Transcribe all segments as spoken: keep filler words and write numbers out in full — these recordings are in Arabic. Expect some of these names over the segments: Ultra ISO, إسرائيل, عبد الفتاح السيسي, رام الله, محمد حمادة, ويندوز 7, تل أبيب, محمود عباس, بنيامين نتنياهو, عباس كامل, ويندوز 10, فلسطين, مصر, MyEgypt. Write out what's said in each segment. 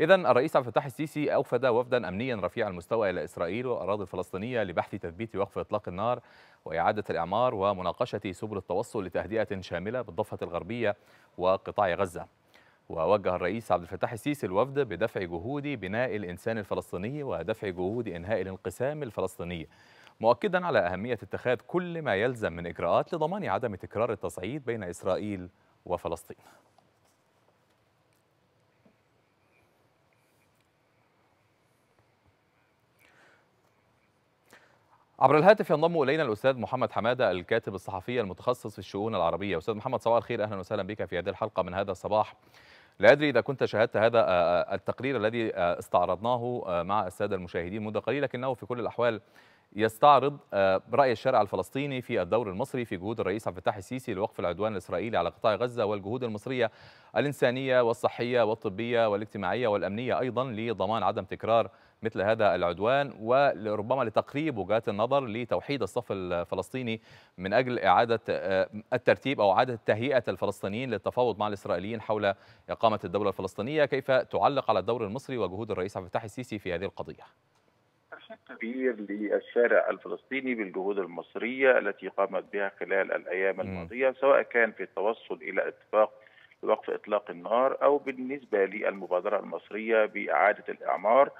إذا الرئيس عبد الفتاح السيسي أوفد وفدا أمنيا رفيع المستوى إلى إسرائيل والأراضي الفلسطينية لبحث تثبيت وقف إطلاق النار وإعادة الإعمار ومناقشة سبل التوصل لتهدئة شاملة بالضفة الغربية وقطاع غزة. ووجه الرئيس عبد الفتاح السيسي الوفد بدفع جهود بناء الإنسان الفلسطيني ودفع جهود إنهاء الانقسام الفلسطيني، مؤكدا على أهمية اتخاذ كل ما يلزم من إجراءات لضمان عدم تكرار التصعيد بين إسرائيل وفلسطين. عبر الهاتف ينضم إلينا الأستاذ محمد حمادة الكاتب الصحفي المتخصص في الشؤون العربية. أستاذ محمد صباح الخير، أهلا وسهلا بك في هذه الحلقة من هذا الصباح. لا أدري إذا كنت شاهدت هذا التقرير الذي استعرضناه مع السادة المشاهدين منذ قليل، لكنه في كل الأحوال يستعرض رأي الشارع الفلسطيني في الدور المصري في جهود الرئيس عبد الفتاح السيسي لوقف العدوان الإسرائيلي على قطاع غزة والجهود المصرية الإنسانية والصحية والطبية والاجتماعية والأمنية أيضا لضمان عدم تكرار مثل هذا العدوان، ولربما لتقريب وجهات النظر لتوحيد الصف الفلسطيني من أجل إعادة الترتيب أو إعادة تهيئة الفلسطينيين للتفاوض مع الإسرائيليين حول إقامة الدولة الفلسطينية. كيف تعلق على الدور المصري وجهود الرئيس عبد الفتاح السيسي في هذه القضية؟ أرشاد كبير للشارع الفلسطيني بالجهود المصرية التي قامت بها خلال الأيام الماضية، سواء كان في التوصل إلى اتفاق لوقف إطلاق النار أو بالنسبة للمبادرة المصرية بإعادة الإعمار،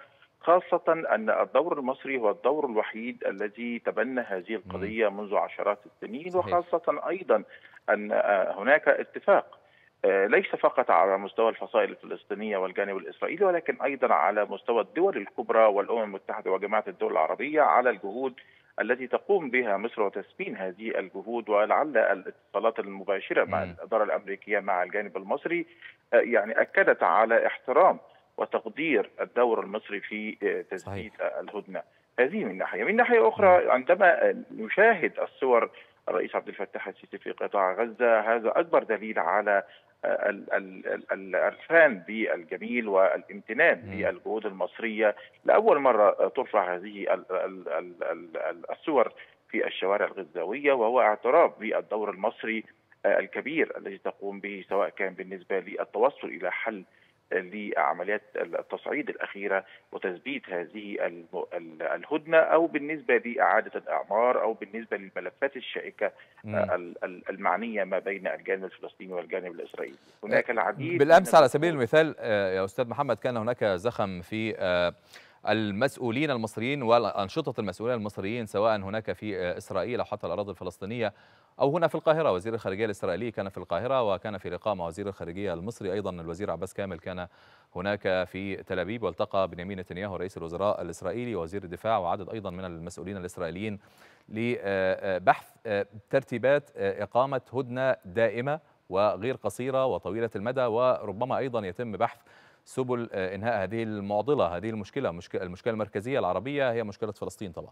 خاصة أن الدور المصري هو الدور الوحيد الذي تبنى هذه القضية منذ عشرات السنين. وخاصة أيضا أن هناك اتفاق ليس فقط على مستوى الفصائل الفلسطينية والجانب الإسرائيلي، ولكن أيضا على مستوى الدول الكبرى والأمم المتحدة وجماعة الدول العربية على الجهود التي تقوم بها مصر وتسبين هذه الجهود. ولعل الاتصالات المباشرة مع الإدارة الأمريكية مع الجانب المصري يعني أكدت على احترام وتقدير الدور المصري في تثبيت الهدنة. هذه من ناحية. من ناحية أخرى، عندما نشاهد الصور الرئيس عبد الفتاح السيسي في قطاع غزة، هذا أكبر دليل على العرفان بالجميل والامتنان للجهود المصرية. لأول مرة ترفع هذه الصور في الشوارع الغزاوية، وهو اعتراف بالدور المصري الكبير الذي تقوم به، سواء كان بالنسبة للتوصل إلى حل لعمليات التصعيد الأخيرة وتثبيت هذه الهدنة، أو بالنسبة لإعادة الإعمار، أو بالنسبة للملفات الشائكة المعنية ما بين الجانب الفلسطيني والجانب الإسرائيلي. هناك العديد. بالأمس على سبيل المثال يا أستاذ محمد كان هناك زخم في المسؤولين المصريين والأنشطة المسؤولين المصريين، سواء هناك في إسرائيل أو حتى الأراضي الفلسطينية أو هنا في القاهرة. وزير الخارجية الإسرائيلي كان في القاهرة وكان في لقاء مع وزير الخارجية المصري، أيضا الوزير عباس كامل كان هناك في تل أبيب، والتقى بنيامين نتنياهو رئيس الوزراء الإسرائيلي ووزير الدفاع وعدد أيضا من المسؤولين الإسرائيليين لبحث ترتيبات إقامة هدنة دائمة وغير قصيرة وطويلة المدى، وربما أيضا يتم بحث سبل إنهاء هذه المعضلة، هذه المشكلة. المشكلة المركزية العربية هي مشكلة فلسطين طبعا.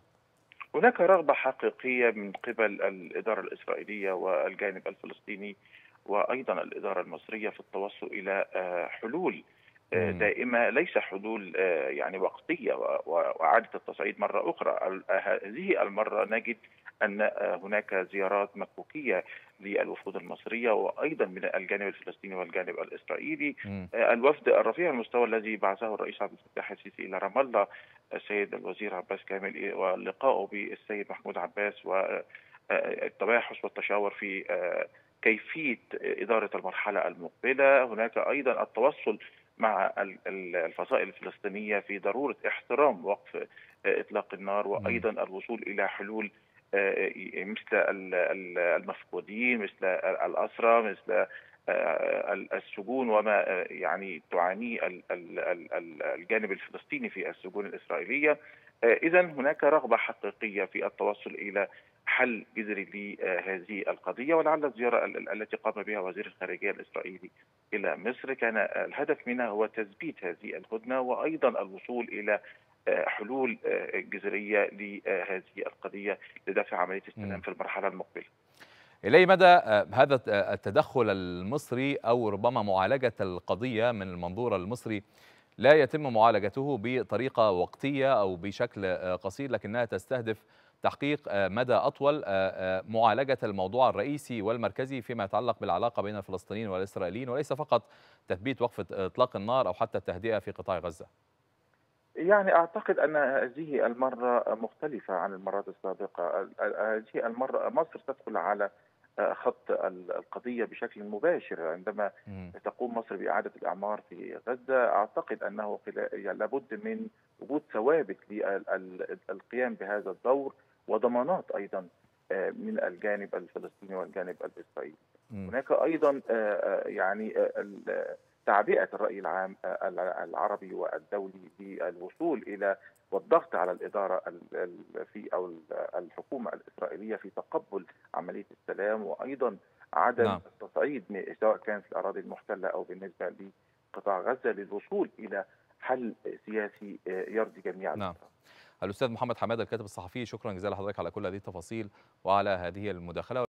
هناك رغبة حقيقية من قبل الإدارة الإسرائيلية والجانب الفلسطيني وأيضا الإدارة المصرية في التوصل إلى حلول دائمة، ليس حلول يعني وقتية وإعادة التصعيد مرة أخرى. هذه المرة نجد أن هناك زيارات مكوكية للوفود المصرية وأيضا من الجانب الفلسطيني والجانب الإسرائيلي. م. الوفد الرفيع المستوى الذي بعثه الرئيس عبد الفتاح السيسي إلى رام الله السيد الوزير عباس كامل ولقائه بالسيد محمود عباس والتباحث والتشاور في كيفية إدارة المرحلة المقبلة. هناك أيضا التوصل مع الفصائل الفلسطينية في ضرورة احترام وقف إطلاق النار، وأيضا الوصول إلى حلول مثل المفقودين، مثل الأسرى، مثل السجون وما يعني تعانيه الجانب الفلسطيني في السجون الإسرائيلية. إذا هناك رغبة حقيقية في التوصل إلى حل جذري لهذه القضية. ولعل الزيارة التي قام بها وزير الخارجية الإسرائيلي إلى مصر كان الهدف منها هو تثبيت هذه الهدنة وأيضا الوصول إلى حلول جذرية لهذه القضية لدفع عملية السلام في المرحلة المقبلة. إلى مدى هذا التدخل المصري أو ربما معالجة القضية من المنظور المصري لا يتم معالجته بطريقة وقتية أو بشكل قصير، لكنها تستهدف تحقيق مدى أطول معالجة الموضوع الرئيسي والمركزي فيما يتعلق بالعلاقة بين الفلسطينيين والإسرائيليين، وليس فقط تثبيت وقف إطلاق النار أو حتى التهدئة في قطاع غزة. يعني أعتقد أن هذه المرة مختلفة عن المرات السابقة. هذه المرة مصر تدخل على خط القضية بشكل مباشر. عندما تقوم مصر بإعادة الإعمار في غزة أعتقد أنه لابد من وجود ثوابت للقيام بهذا الدور وضمانات أيضا من الجانب الفلسطيني والجانب الإسرائيلي. هناك أيضا يعني تعبئة الرأي العام العربي والدولي بالوصول إلى والضغط على الإدارة في أو الحكومة الإسرائيلية في تقبل عملية السلام، وأيضا عدم التصعيد سواء كان في الأراضي المحتلة أو بالنسبة لقطاع غزة للوصول إلى حل سياسي يرضي جميع الأطراف. الأستاذ محمد حمادة الكاتب الصحفي، شكرا جزيلا لحضرتك على كل هذه التفاصيل وعلى هذه المداخلة.